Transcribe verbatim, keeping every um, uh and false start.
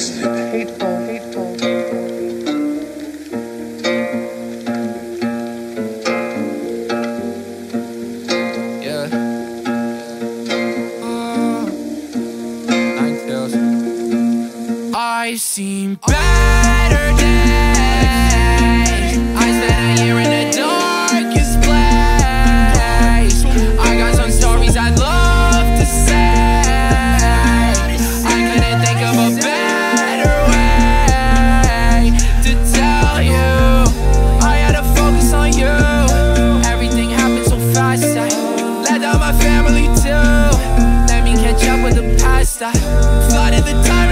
Hateful, hateful. Yeah. Oh. Nine tails. I've seen better days. I spent a year in the darkest place. I got some stories I'd love to say. I couldn't think of a better way to tell you. I had to focus on you. Everything happened so fast. I let down my family too. Let me catch up with the past. I flooded the time.